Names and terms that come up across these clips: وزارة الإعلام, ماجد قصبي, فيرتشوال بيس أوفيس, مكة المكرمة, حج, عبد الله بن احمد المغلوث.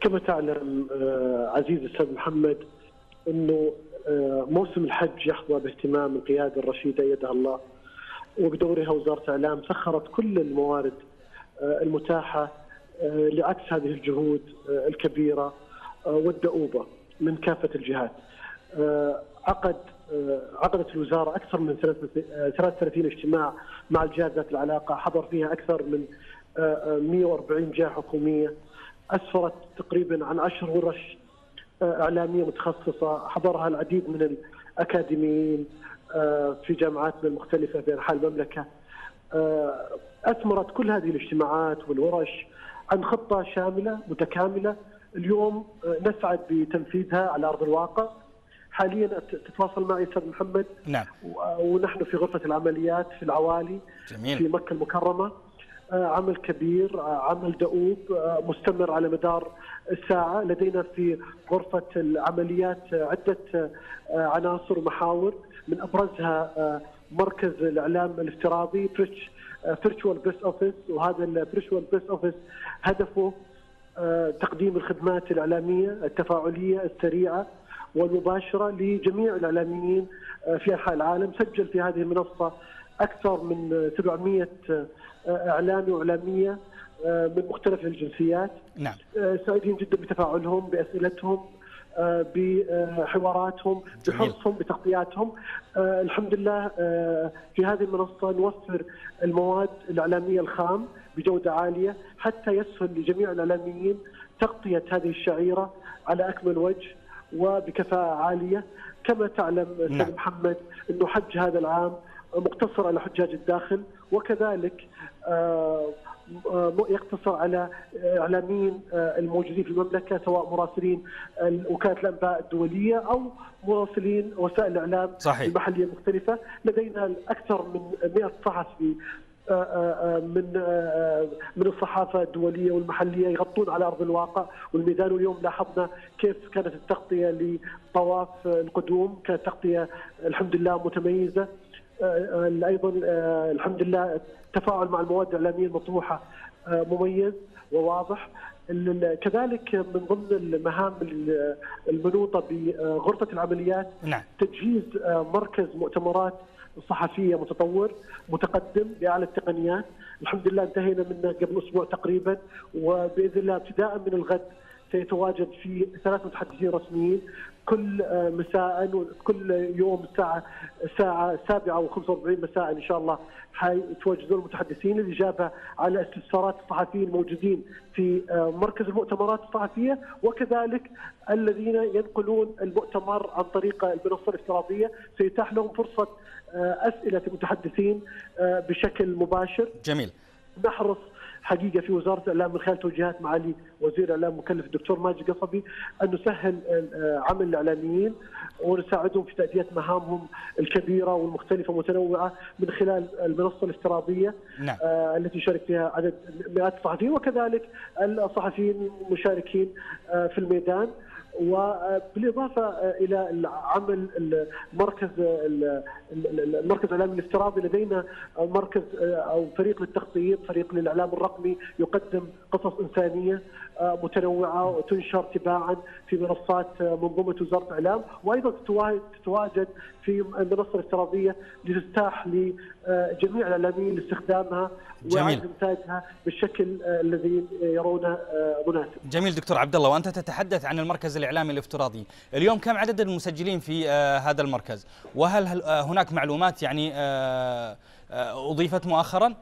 كما تعلم عزيزي الأستاذ محمد أنه موسم الحج يحظى باهتمام القيادة الرشيدة يدها الله، وبدورها وزارة الإعلام سخرت كل الموارد المتاحة لعكس هذه الجهود الكبيرة والدؤوبة من كافة الجهات. عقدت الوزارة أكثر من 33 اجتماع مع الجهات ذات العلاقة، حضر فيها أكثر من 140 جهة حكومية، أسفرت تقريبا عن 10 ورش إعلامية متخصصة حضرها العديد من الأكاديميين في جامعاتنا المختلفة في أنحاء المملكة. أثمرت كل هذه الاجتماعات والورش عن خطة شاملة متكاملة اليوم نسعد بتنفيذها على أرض الواقع. حاليا تتواصل معي أستاذ محمد، نعم، ونحن في غرفة العمليات في العوالي. جميل. في مكة المكرمة، عمل كبير، عمل دؤوب مستمر على مدار الساعة. لدينا في غرفة العمليات عدة عناصر ومحاور، من أبرزها مركز الإعلام الافتراضي فيرتشوال بيس أوفيس، وهذا الفيرتشوال بيس أوفيس هدفه تقديم الخدمات الإعلامية التفاعلية السريعة والمباشرة لجميع الإعلاميين في أنحاء العالم. سجل في هذه المنصة أكثر من 700 إعلامي وإعلامية من مختلف الجنسيات. نعم. سعيدين جدا بتفاعلهم، بأسئلتهم، بحواراتهم، بحرصهم، بتغطياتهم. الحمد لله في هذه المنصة نوفر المواد الإعلامية الخام بجودة عالية حتى يسهل لجميع الإعلاميين تغطية هذه الشعيرة على أكمل وجه وبكفاءة عالية. كما تعلم سيد محمد أنه حج هذا العام مقتصر على حجاج الداخل، وكذلك يقتصر على إعلاميين الموجودين في المملكة، سواء مراسلين وكالة الأنباء الدولية أو مراسلين وسائل الإعلام المحلية المختلفة. لدينا أكثر من 100 صحفي من الصحافة الدولية والمحلية يغطون على أرض الواقع والميدان. واليوم لاحظنا كيف كانت التغطية لطواف القدوم، كانت تغطية الحمد لله متميزة. أيضا الحمد لله التفاعل مع المواد الإعلامية المطروحة مميز وواضح. كذلك من ضمن المهام المنوطة بغرفة العمليات تجهيز مركز مؤتمرات صحفية متطور متقدم بأعلى التقنيات. الحمد لله انتهينا منه قبل أسبوع تقريبا، وبإذن الله ابتداء من الغد سيتواجد في 3 متحدثين رسميين كل مساء، وكل يوم الساعة 7:45 مساء إن شاء الله حيتواجدون المتحدثين للإجابة على استفسارات الصحفيين الموجودين في مركز المؤتمرات الصحفية، وكذلك الذين ينقلون المؤتمر عن طريق المنصة الافتراضية سيتاح لهم فرصة أسئلة المتحدثين بشكل مباشر. جميل. نحرص حقيقة في وزارة الإعلام من خلال توجيهات معالي وزير الإعلام المكلف الدكتور ماجد قصبي أن نسهل عمل الإعلاميين ونساعدهم في تأدية مهامهم الكبيرة والمختلفة والمتنوعة من خلال المنصة الافتراضية التي يشارك فيها عدد مئات الصحفيين، وكذلك الصحفيين المشاركين في الميدان. وبالإضافة إلى عمل المركز الإعلامي الافتراضي، لدينا مركز أو فريق للتخطيط، فريق للإعلام الرقمي يقدم قصص إنسانية متنوعة وتنشر تباعا في منصات منظومة وزارة الإعلام، وأيضا تتواجد في المنصة الافتراضية لتتاح لجميع الإعلاميين لاستخدامها وعد إنتاجها بالشكل الذي يرونه مناسب. جميل دكتور عبد الله، وأنت تتحدث عن المركز الإعلامي الافتراضي، اليوم كم عدد المسجلين في هذا المركز؟ وهل هناك معلومات يعني أضيفت مؤخرا؟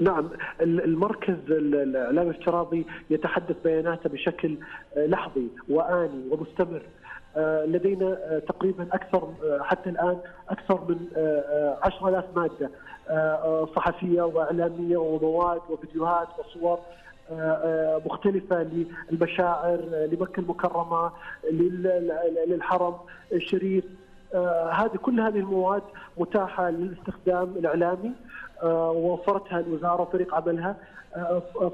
نعم، المركز الإعلامي الافتراضي يتحدث بياناته بشكل لحظي وآني ومستمر. لدينا تقريبا أكثر حتى الآن أكثر من 10,000 مادة صحفية وإعلامية ومواد وفيديوهات وصور مختلفة للمشاعر لمكة المكرمة للحرم الشريف. هذه كل هذه المواد متاحة للاستخدام الإعلامي ووفرتها الوزاره وفريق عملها.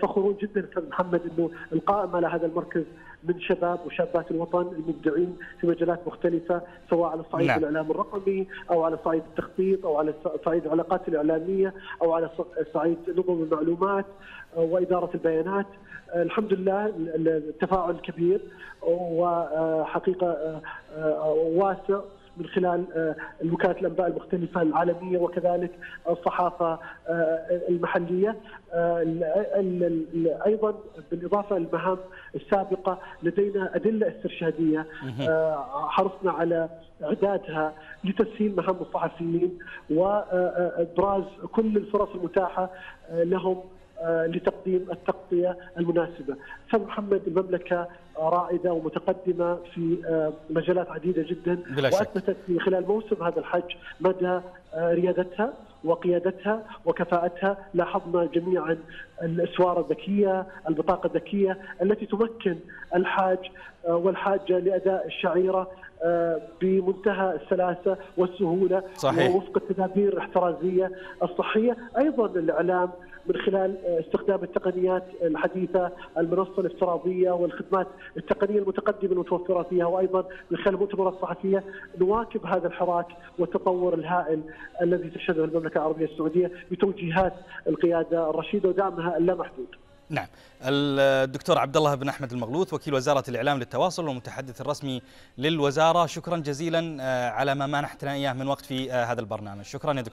فخورون جدا استاذ محمد انه القائم على هذا المركز من شباب وشابات الوطن المبدعين في مجالات مختلفه، سواء على صعيد الاعلام الرقمي او على صعيد التخطيط او على صعيد العلاقات الاعلاميه او على صعيد نظم المعلومات واداره البيانات. الحمد لله التفاعل كبير وحقيقه واسع من خلال وكالات الانباء المختلفه العالميه وكذلك الصحافه المحليه. ايضا بالاضافه للمهام السابقه لدينا ادله استرشاديه حرصنا على اعدادها لتسهيل مهام الصحفيين وابراز كل الفرص المتاحه لهم لتقديم التغطية المناسبة. فمحمد المملكة رائدة ومتقدمة في مجالات عديدة جدا، وأثبتت في خلال موسم هذا الحج مدى ريادتها وقيادتها وكفاءتها. لاحظنا جميعا الاسوار الذكيه، البطاقه الذكيه التي تمكن الحاج والحاجه لاداء الشعيره بمنتهى السلاسه والسهوله. صحيح. ووفق التدابير الاحترازيه الصحيه. ايضا الاعلام من خلال استخدام التقنيات الحديثه، المنصه الافتراضيه والخدمات التقنيه المتقدمه المتوفره فيها، وايضا من خلال المؤتمرات الصحفيه نواكب هذا الحراك والتطور الهائل الذي تشهده المملكه العربية السعودية بتوجيهات القيادة الرشيدة ودعمها اللامحدود. نعم. الدكتور عبد الله بن احمد المغلوث وكيل وزارة الإعلام للتواصل والمتحدث الرسمي للوزارة، شكرا جزيلا على ما منحتنا اياه من وقت في هذا البرنامج. شكرا يا دكتور.